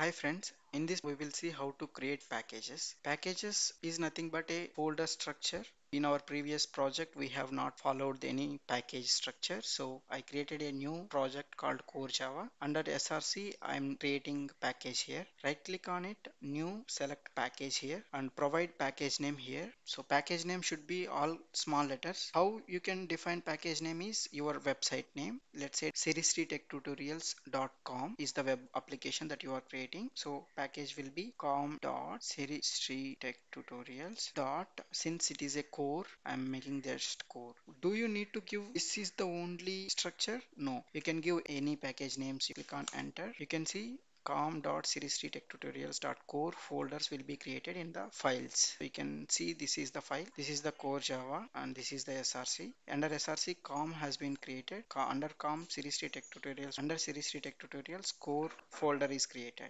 Hi friends, in this we will see how to create packages. Packages is nothing but a folder structure. In our previous project we have not followed any package structure, so I created a new project called Core Java. Under SRC I am creating package here. Right click on it, new, select package here and provide package name here. So package name should be all small letters. How you can define package name is your website name. Let's say SiriSree Tech Tutorials.com is the web application that you are creating. So package will be com.SiriSreeTechTutorials. Since it is a core, I'm making just core. Do you need to give this is the only structure? No, you can give any package names. You click on enter. You can see com.SiriSreeTechTutorials.core folders will be created in the files. You can see this is the file, this is the Core Java and this is the SRC. Under SRC com has been created. Under com SiriSree Tech Tutorials, under SiriSree Tech Tutorials core folder is created.